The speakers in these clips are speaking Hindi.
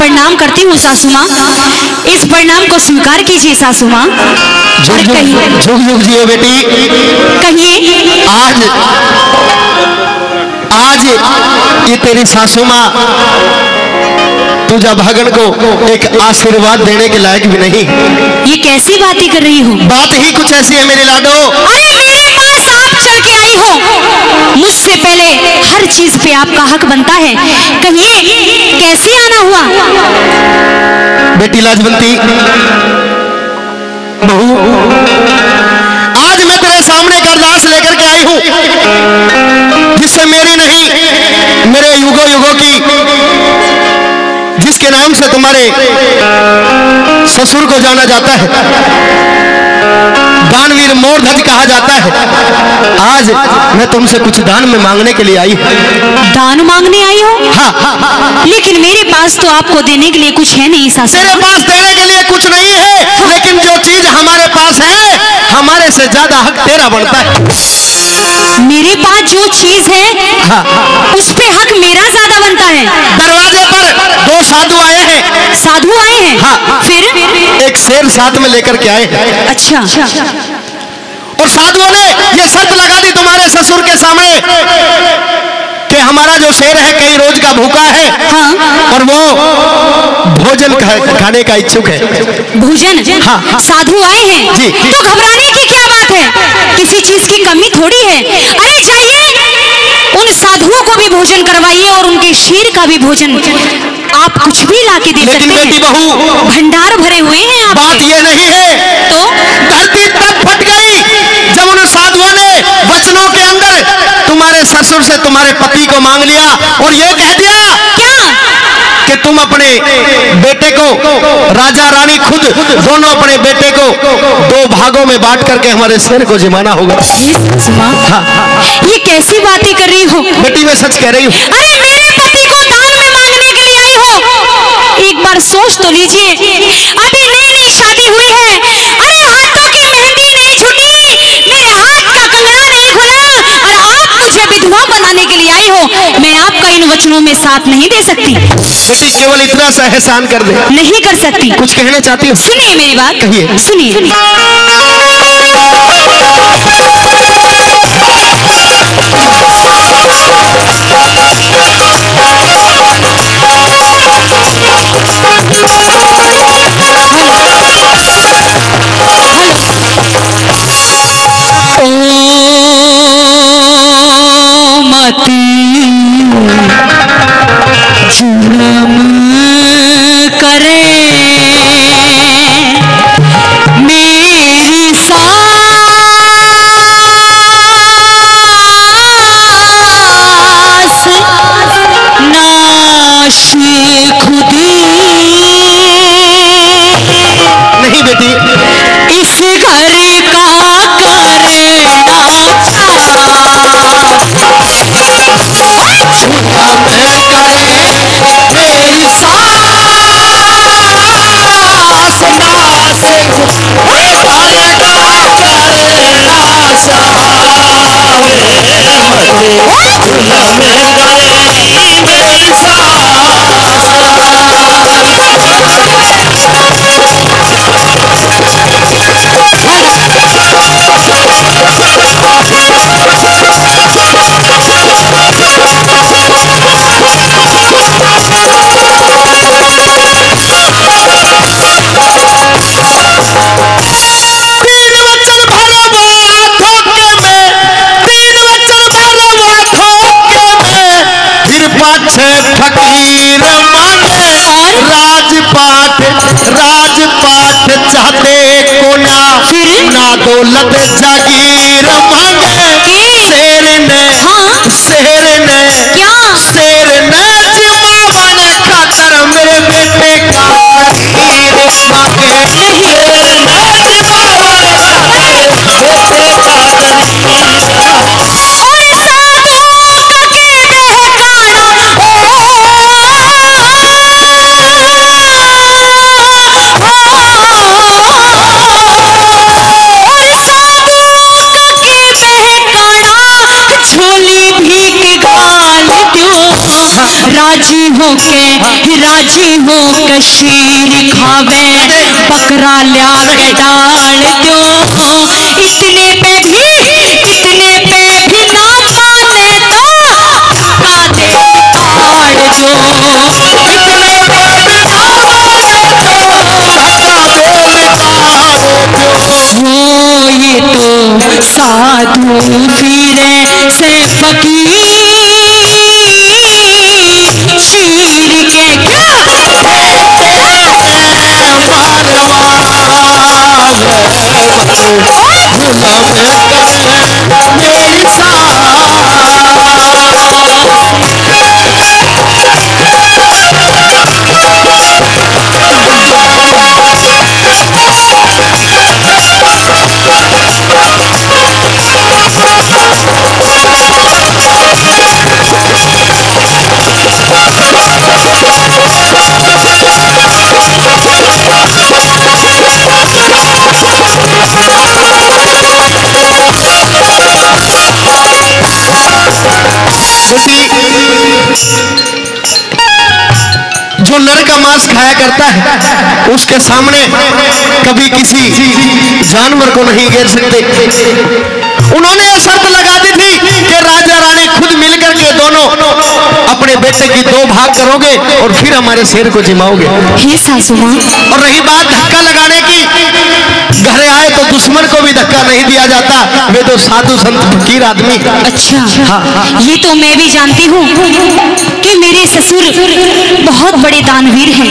प्रणाम करती हूँ सासू माँ, इस प्रणाम को स्वीकार कीजिए सासू माँ। कहिए बेटी, कहिए आज ये तेरी सासू माँ तुझा भागन को एक आशीर्वाद देने के लायक भी नहीं। ये कैसी बातें कर रही हो? बात ही कुछ ऐसी है मेरे लाडो। अरे मैं पास आप चढ़ के आई हूँ, मुझसे पहले हर चीज पे आपका हक बनता है। कहिए कैसे आना हुआ? बेटी लाजवंती बहू, आज मैं तेरे सामने एक अरदास लेकर के आई हूँ, जिससे मेरी नहीं मेरे युगो युगों की, जिसके नाम से तुम्हारे ससुर को जाना जाता है, दानवीर मोरध्वज कहा जाता है। आज मैं तुमसे कुछ दान में मांगने के लिए आई हूँ। दान मांगने आई हो? हाँ, हाँ, हाँ। लेकिन मेरे पास तो आपको देने के लिए कुछ है नहीं सासू। मेरे पास देने के लिए कुछ नहीं है, हाँ। लेकिन जो चीज हमारे पास है, हमारे से ज्यादा हक तेरा बनता है। मेरे पास जो चीज है, हाँ, उस पे हक मेरा ज्यादा बनता है। दरवाजे पर दो साधु आए हैं। साधु आए हैं? हाँ, फिर एक शेर साथ में लेकर के आए हैं। अच्छा, और साधुओं ने ये शर्त लगा दी तुम्हारे ससुर के सामने कि हमारा जो शेर है कई रोज का भूखा है, हाँ, और वो भोजन खाने का इच्छुक है। भोजन? हाँ, साधु आए हैं जी, तो घबराने की क्या बात है, किसी चीज की कमी थोड़ी है। अरे चाहिए उन साधुओं को भी भोजन करवाइए और उनके शेर का भी भोजन, आप कुछ भी लाके दे सकते हैं। बेटी बहू, भंडार भरे हुए हैं आप। बात ये नहीं है तो धरती तब फट गई जब उन साधुओं ने वचनों के अंदर तुम्हारे ससुर से तुम्हारे पति को मांग लिया और ये कह दिया क्या कि तुम अपने बेटे को, राजा रानी खुद दोनों अपने बेटे को दो भागों में बांट करके हमारे शेर को जिमाना होगा। हाँ, ये कैसी बातें कर रही हो? बेटी मैं सच कह रही हूँ। अरे मेरे पति को दान में मांगने के लिए आई हो, एक बार सोच तो लीजिए। अभी नई नई शादी हुई है, अरे हाथों की मेहंदी नहीं छुटी, मेरे हाथ का कंगना नहीं खुला, और आप मुझे विधवा बनाने के लिए आई हो। मैं आपका इन वचनों में साथ नहीं दे सकती। बेटी केवल इतना सा एहसान कर दे। नहीं कर सकती। कुछ कहना चाहती हूँ? सुनिए मेरी बात, कहिए। जुलम करे मेरी सास नाश खुदी। नहीं बेटी, इस घर का फकीर मांगे राजपाट चाहते को ना, ना दौलत जागीर मांगे। शेर ने क्या शेर ने जीवन खातर मेरे बेटे का फकीर मांगे। राजी हो के शेर खावे बकरा लिया के डाल दो। इतने पे भी ना पावे तो उसका दिल फाड़ दो। वो ये तो साधु फिरे से फकीर शीर के क्या जो नर का मांस खाया करता है उसके सामने कभी किसी जानवर को नहीं घेर सकते। उन्होंने ये शर्त लगा दी थी कि राजा रानी खुद मिलकर के दोनों अपने बेटे की दो भाग करोगे और फिर हमारे शेर को जिमाओगे। और रही बात धक्का लगाने की, घरे आए तो दुश्मन को भी धक्का नहीं दिया जाता। मैं तो साधु संत फकीर आदमी। अच्छा हाँ, हाँ। ये तो मैं भी जानती हूँ कि मेरे ससुर बहुत बड़े दानवीर हैं।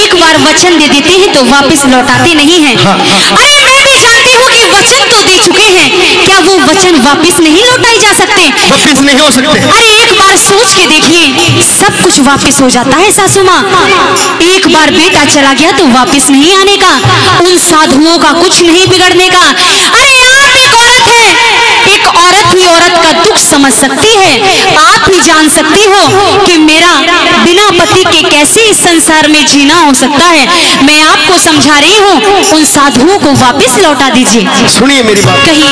एक बार वचन दे देते हैं तो वापस लौटाते नहीं है। हाँ, हाँ। अरे मैं भी जानती हूँ कि वचन तो दे चुके हैं, क्या वो वचन वापस नहीं लौटाए जा सकते? वापस नहीं हो सकते। अरे एक बार सोच के देखिए, सब कुछ वापस हो जाता है सासू माँ। एक बार बेटा चला गया तो वापस नहीं आने का, उन साधुओं का कुछ नहीं बिगड़ने का। अरे आप एक औरत है, एक औरत ही औरत का दुख समझ सकती है। आप ही जान सकती हो कि मेरा बिना पति के कैसे इस संसार में जीना हो सकता है। मैं आपको समझा रही हूँ, उन साधुओं को वापस लौटा दीजिए। सुनिए मेरी बात कहिए।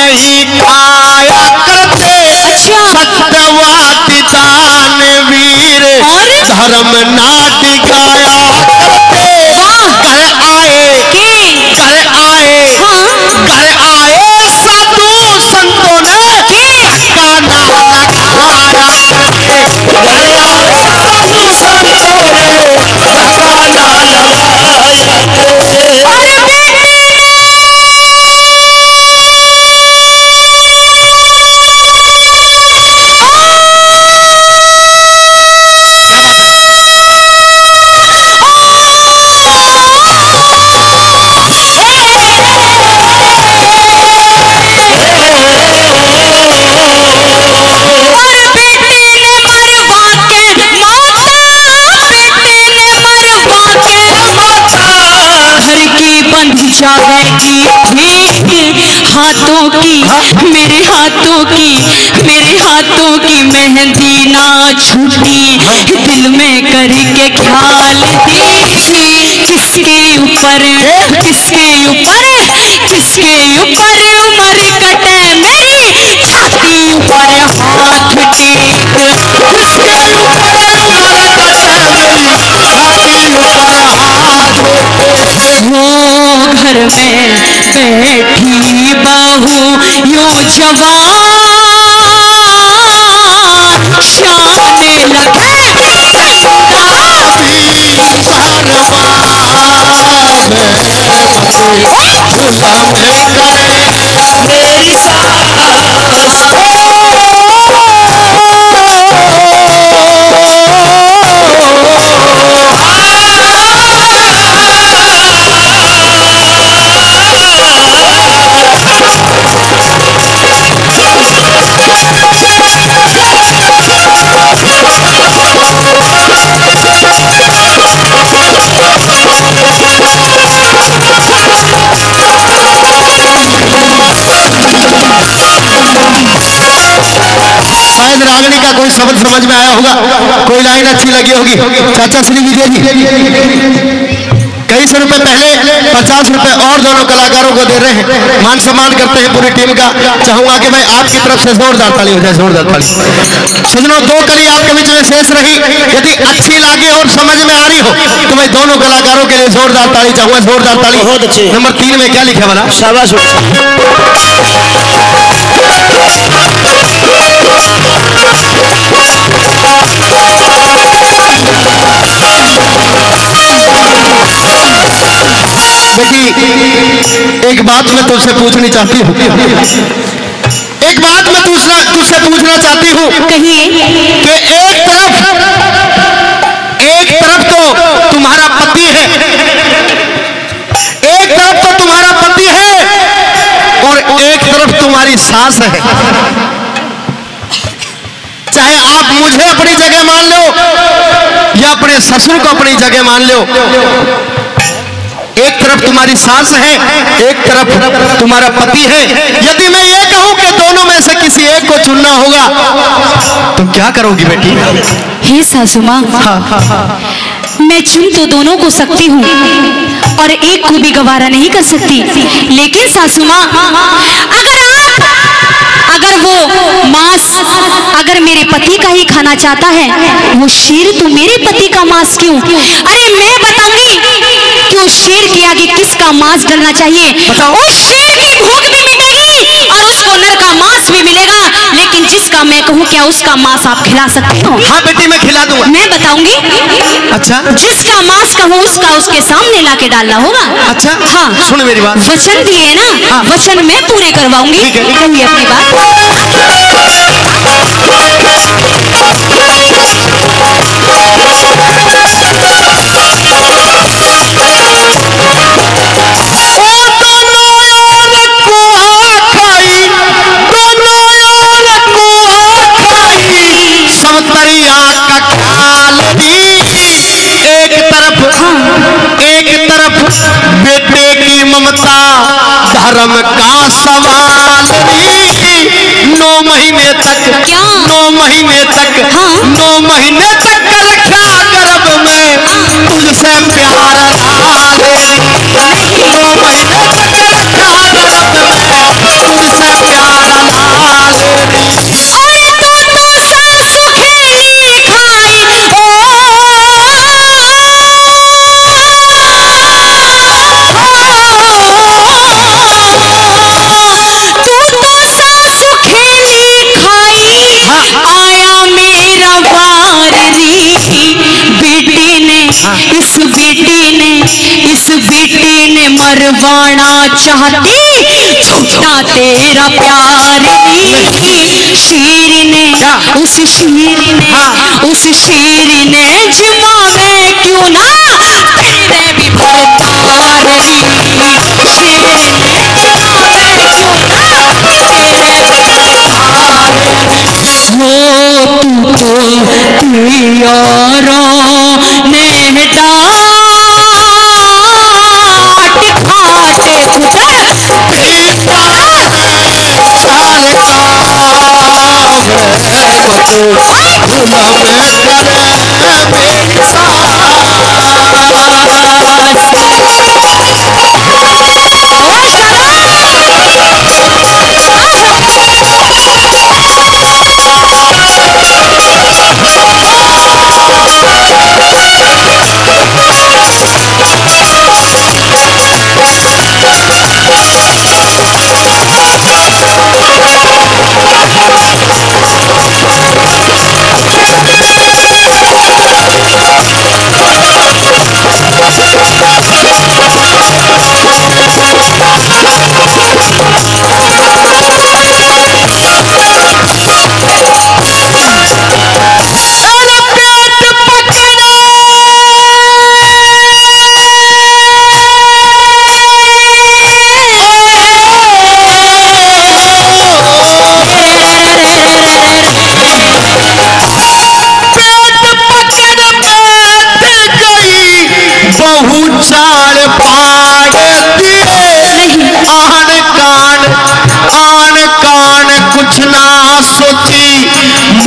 नहीं खाया करते सत्यवादी दानवीर, धर्म ना दिखाया करते। घर आए साधु संतों ने गाना लगाया करते। मेरे हाथों की मेहंदी ना छूटी, दिल में करके ख्याल थी। किसके ऊपर उम्र कटे, मेरी छाती ऊपर हाथ टेक। किसके ऊपर उम्र कटे, मेरी छाती ऊपर हाथ टेक। वो घर में बैठी बहू यूं जवान, शान लगे मेरी रागणी का कोई शब्द समझ में आया होगा, कोई लाइन अच्छी लगी होगी। चाचा श्री विजय जी कई सौ रुपए पहले 50 रुपए और दोनों कलाकारों को दे रहे हैं, मान सम्मान करते हैं पूरी टीम का। चाहूंगा कि भाई आपकी तरफ से जोरदार ताली हो जाए, जोरदार ताली। सजनों दो कड़ी आपके बीच में शेष रही, यदि अच्छी लगे और समझ में आ रही हो तो भाई दोनों कलाकारों के लिए जोरदार ताली चाहूंगा, जोरदार ताली। बहुत अच्छी। नंबर 3 में क्या लिखा बना? शाबाश। एक बात मैं तुझसे पूछनी चाहती हूँ, कहिए। कि एक तरफ तो तुम्हारा पति है, और एक तरफ तुम्हारी सास है। चाहे आप मुझे अपनी जगह मान लो या अपने ससुर को अपनी जगह मान लो, एक तरफ तुम्हारी सास है, एक तरफ तुम्हारा पति है। यदि मैं ये कहूं कि दोनों में से किसी एक को चुनना होगा तो क्या करोगी बेटी? हे सासू माँ, मैं चुन तो दोनों को सकती हूँ और एक को भी गवारा नहीं कर सकती, लेकिन सासू माँ अगर मेरे पति का ही खाना चाहता है वो शेर, तो मेरे पति का मांस क्यों? अरे मैं बताऊंगी कि उस शेर के आगे किसका मांस डलना चाहिए। उस शेर की भूख भी मिटेगी और उस कोनर का मांस भी मिलेगा, लेकिन जिसका मैं कहूँ क्या उसका मांस आप खिला सकते हो? हाँ बेटी, मैं खिला दूंगा। मैं बताऊंगी। अच्छा, जिसका मांस कहूँ उसका उसके सामने लाके डालना होगा। अच्छा हाँ, सुन मेरी बात। वचन दिए ना, वचन मैं पूरे करवाऊंगी। कहूँगी अपनी बात। बेटे की ममता धर्म का सवाल भी 9 महीने तक हाँ? 9 महीने तक कर रखा गर्भ में तुझसे प्यार लाल, 9 महीने तक कर रखा गर्भ में तुझसे प्यार लाल। इस बेटी ने मरवाना चाहती छूटा तेरा प्यार भी। उस शेर ने जुमा में क्यों ना तेरे भी भरतार भी। शेर ने जुमा में क्यों ना तेरे भी भरतार भी। वो तुमको यारों ने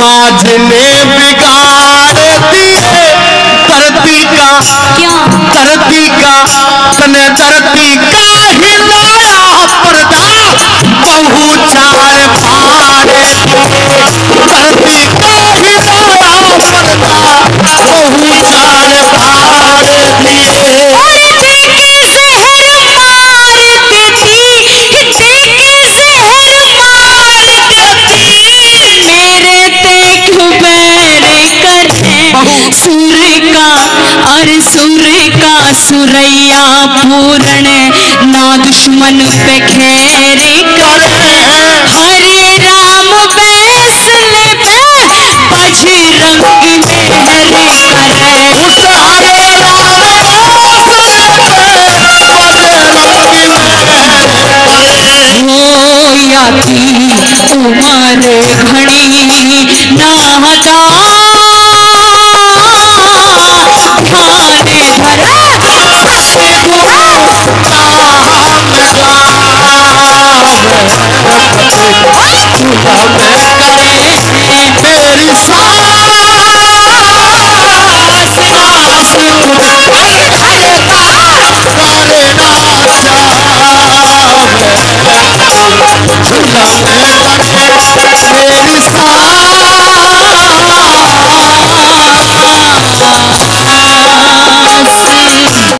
समाज ने बिगाड़ दिए धरती का, क्या धरती का, तने धरती का हिलाया पर्दा बहु चार पारे, धरती का हिलाया पर्दा बहु चार पार दिए। सुर का सुरैया पूरण ना दुश्मन पे खैर कर, हरे राम बैसने पे बजरंग मेहर कर, उस हरे राम हो याती उमर घड़ी नादा मेरी सास नास हरे राम सारे राम श्याम।